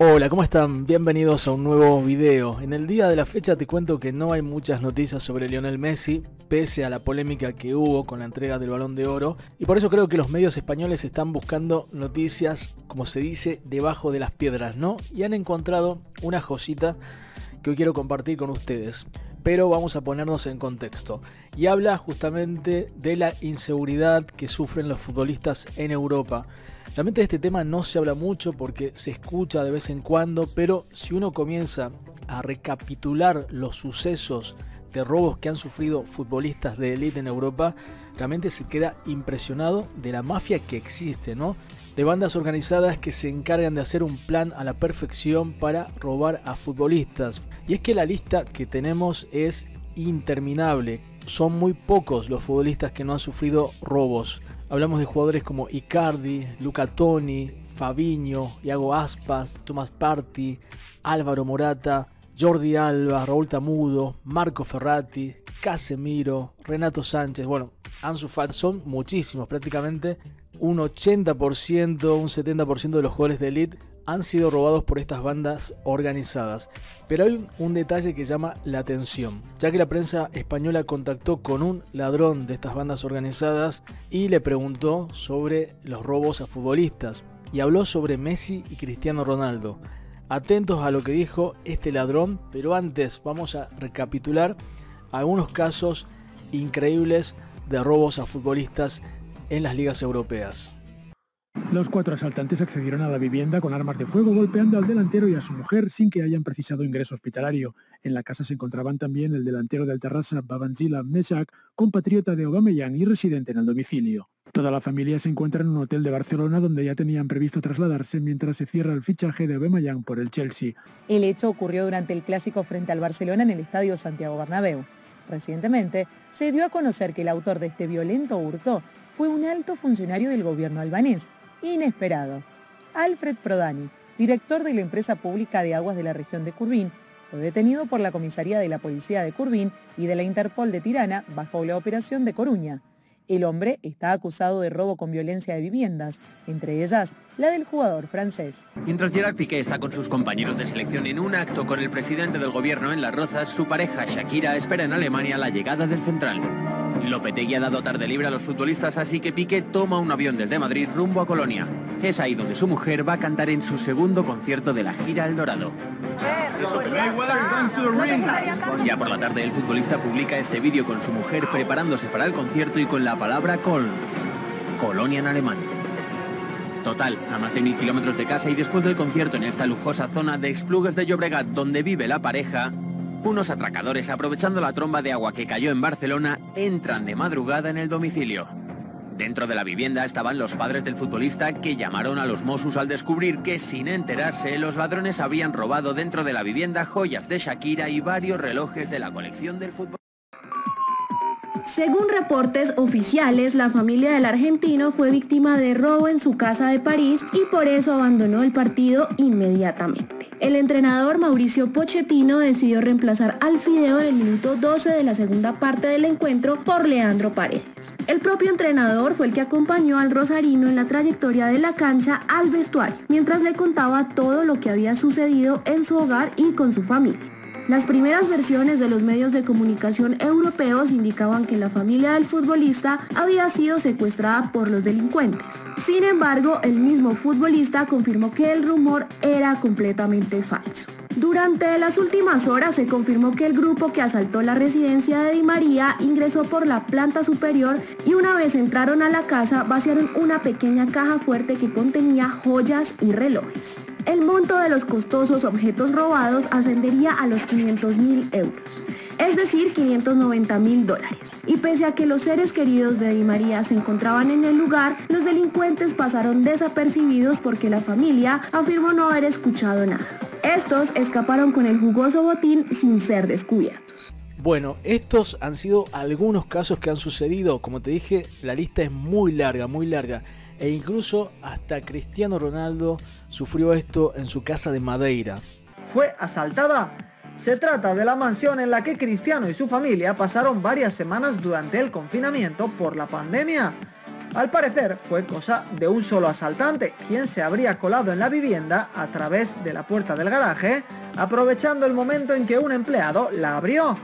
Hola, ¿cómo están? Bienvenidos a un nuevo video. En el día de la fecha te cuento que no hay muchas noticias sobre Lionel Messi, pese a la polémica que hubo con la entrega del Balón de Oro, y por eso creo que los medios españoles están buscando noticias, como se dice, debajo de las piedras, ¿no? Y han encontrado una joyita que hoy quiero compartir con ustedes, pero vamos a ponernos en contexto. Y habla justamente de la inseguridad que sufren los futbolistas en Europa. Realmente de este tema no se habla mucho porque se escucha de vez en cuando, pero si uno comienza a recapitular los sucesos de robos que han sufrido futbolistas de élite en Europa, realmente se queda impresionado de la mafia que existe, ¿no? De bandas organizadas que se encargan de hacer un plan a la perfección para robar a futbolistas. Y es que la lista que tenemos es interminable. Son muy pocos los futbolistas que no han sufrido robos. Hablamos de jugadores como Icardi, Luca Toni, Fabinho, Iago Aspas, Thomas Partey, Álvaro Morata, Jordi Alba, Raúl Tamudo, Marco Ferrati, Casemiro, Renato Sánchez. Bueno, son muchísimos, prácticamente un 80%, un 70% de los jugadores de élite han sido robados por estas bandas organizadas. Pero hay un detalle que llama la atención, ya que la prensa española contactó con un ladrón de estas bandas organizadas y le preguntó sobre los robos a futbolistas, y habló sobre Messi y Cristiano Ronaldo. Atentos a lo que dijo este ladrón, pero antes vamos a recapitular algunos casos increíbles de robos a futbolistas en las ligas europeas. Los cuatro asaltantes accedieron a la vivienda con armas de fuego, golpeando al delantero y a su mujer sin que hayan precisado ingreso hospitalario. En la casa se encontraban también el delantero del Terrassa, Babanjila Meshak, compatriota de Aubameyang y residente en el domicilio. Toda la familia se encuentra en un hotel de Barcelona donde ya tenían previsto trasladarse mientras se cierra el fichaje de Aubameyang por el Chelsea. El hecho ocurrió durante el Clásico frente al Barcelona en el Estadio Santiago Bernabéu. Recientemente se dio a conocer que el autor de este violento hurto fue un alto funcionario del gobierno albanés. Inesperado. Alfred Prodani, director de la empresa pública de aguas de la región de Curbín, fue detenido por la comisaría de la policía de Curbín y de la Interpol de Tirana bajo la operación de Coruña. El hombre está acusado de robo con violencia de viviendas, entre ellas la del jugador francés. Mientras Gerard Piqué está con sus compañeros de selección en un acto con el presidente del gobierno en Las Rozas, su pareja Shakira espera en Alemania la llegada del central. Lopetegui ha dado tarde libre a los futbolistas, así que Piqué toma un avión desde Madrid rumbo a Colonia. Es ahí donde su mujer va a cantar en su segundo concierto de la gira El Dorado. Ya por la tarde el futbolista publica este vídeo con su mujer preparándose para el concierto y con la palabra Köln, Colonia en alemán. Total, a más de 1000 kilómetros de casa y después del concierto en esta lujosa zona de Esplugues de Llobregat donde vive la pareja, unos atracadores, aprovechando la tromba de agua que cayó en Barcelona, entran de madrugada en el domicilio. Dentro de la vivienda estaban los padres del futbolista, que llamaron a los Mossos al descubrir que, sin enterarse, los ladrones habían robado dentro de la vivienda joyas de Shakira y varios relojes de la colección del futbolista. Según reportes oficiales, la familia del argentino fue víctima de robo en su casa de París y por eso abandonó el partido inmediatamente. El entrenador Mauricio Pochettino decidió reemplazar al Fideo en el minuto 12 de la segunda parte del encuentro por Leandro Paredes. El propio entrenador fue el que acompañó al rosarino en la trayectoria de la cancha al vestuario, mientras le contaba todo lo que había sucedido en su hogar y con su familia. Las primeras versiones de los medios de comunicación europeos indicaban que la familia del futbolista había sido secuestrada por los delincuentes. Sin embargo, el mismo futbolista confirmó que el rumor era completamente falso. Durante las últimas horas se confirmó que el grupo que asaltó la residencia de Di María ingresó por la planta superior y una vez entraron a la casa vaciaron una pequeña caja fuerte que contenía joyas y relojes. El monto de los costosos objetos robados ascendería a los 500.000 euros, es decir, $590.000. Y pese a que los seres queridos de Di María se encontraban en el lugar, los delincuentes pasaron desapercibidos porque la familia afirmó no haber escuchado nada. Estos escaparon con el jugoso botín sin ser descubiertos. Bueno, estos han sido algunos casos que han sucedido. Como te dije, la lista es muy larga, e incluso hasta Cristiano Ronaldo sufrió esto en su casa de Madeira. ¿Fue asaltada? Se trata de la mansión en la que Cristiano y su familia pasaron varias semanas durante el confinamiento por la pandemia. Al parecer fue cosa de un solo asaltante, quien se habría colado en la vivienda a través de la puerta del garaje, aprovechando el momento en que un empleado la abrió.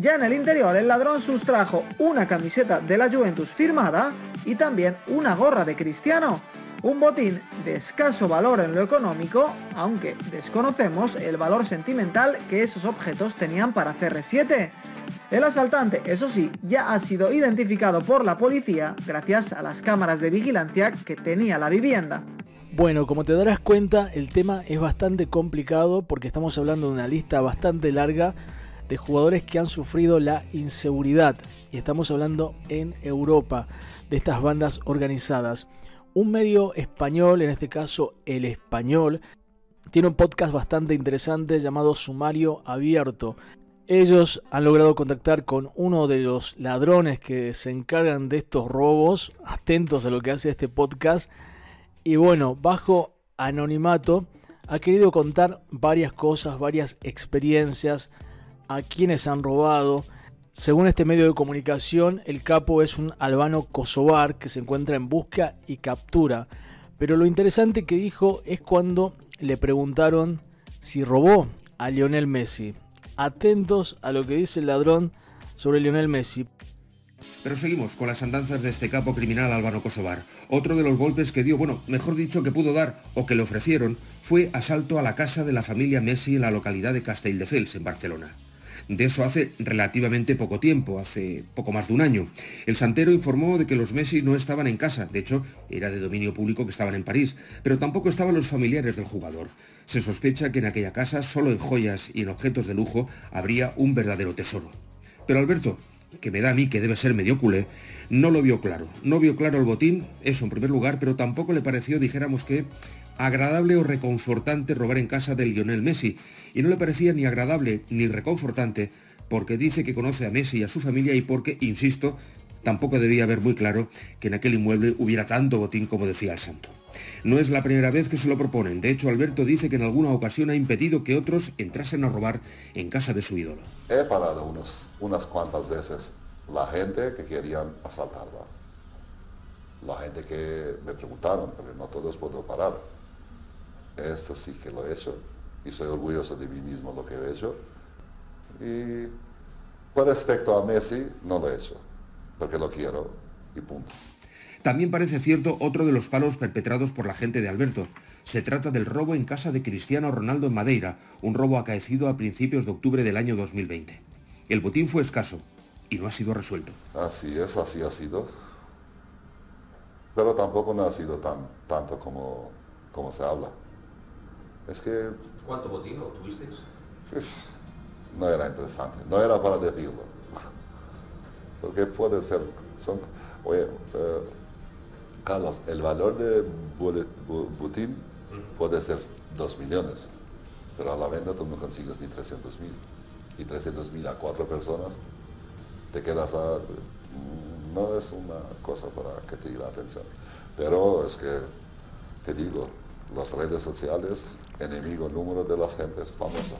Ya en el interior, el ladrón sustrajo una camiseta de la Juventus firmada y también una gorra de Cristiano. Un botín de escaso valor en lo económico, aunque desconocemos el valor sentimental que esos objetos tenían para CR7. El asaltante, eso sí, ya ha sido identificado por la policía gracias a las cámaras de vigilancia que tenía la vivienda. Bueno, como te darás cuenta, el tema es bastante complicado porque estamos hablando de una lista bastante larga de jugadores que han sufrido la inseguridad. Y estamos hablando en Europa de estas bandas organizadas. Un medio español, en este caso El Español, tiene un podcast bastante interesante llamado Sumario Abierto. Ellos han logrado contactar con uno de los ladrones que se encargan de estos robos, atentos a lo que hace este podcast, y bueno, bajo anonimato ha querido contar varias cosas, varias experiencias, a quienes han robado. Según este medio de comunicación, el capo es un albano kosovar que se encuentra en busca y captura. Pero lo interesante que dijo es cuando le preguntaron si robó a Lionel Messi. Atentos a lo que dice el ladrón sobre Lionel Messi. Pero seguimos con las andanzas de este capo criminal albano kosovar. Otro de los golpes que dio, bueno, mejor dicho que pudo dar o que le ofrecieron, fue asalto a la casa de la familia Messi en la localidad de Castelldefels, en Barcelona. De eso hace relativamente poco tiempo, hace poco más de un año. El santero informó de que los Messi no estaban en casa, de hecho, era de dominio público que estaban en París, pero tampoco estaban los familiares del jugador. Se sospecha que en aquella casa, solo en joyas y en objetos de lujo, habría un verdadero tesoro. Pero Alberto, que me da a mí que debe ser medio culé, no lo vio claro. No vio claro el botín, eso en primer lugar, pero tampoco le pareció, dijéramos que, agradable o reconfortante robar en casa de Lionel Messi. Y no le parecía ni agradable ni reconfortante porque dice que conoce a Messi y a su familia y porque, insisto, tampoco debía haber muy claro que en aquel inmueble hubiera tanto botín como decía el santo. No es la primera vez que se lo proponen. De hecho, Alberto dice que en alguna ocasión ha impedido que otros entrasen a robar en casa de su ídolo. He parado unas cuantas veces la gente que querían asaltarla. La gente que me preguntaron, pero no todos puedo parar. Esto sí que lo he hecho y soy orgulloso de mí mismo lo que he hecho. Y con respecto a Messi, no lo he hecho, porque lo quiero y punto. También parece cierto otro de los palos perpetrados por la gente de Alberto. Se trata del robo en casa de Cristiano Ronaldo en Madeira, un robo acaecido a principios de octubre del año 2020. El botín fue escaso y no ha sido resuelto. Así es, así ha sido. Pero tampoco no ha sido tanto como se habla. Es que... ¿Cuánto botín obtuvisteis? No era interesante, no era para decirlo. Porque puede ser... Oye, Carlos, el valor de botín puede ser 2 millones, pero a la venta tú no consigues ni 300.000. Y 300.000 a 4 personas, te quedas a... No es una cosa para que te diga la atención. Pero es que, te digo, las redes sociales, enemigo número de las gentes famosas.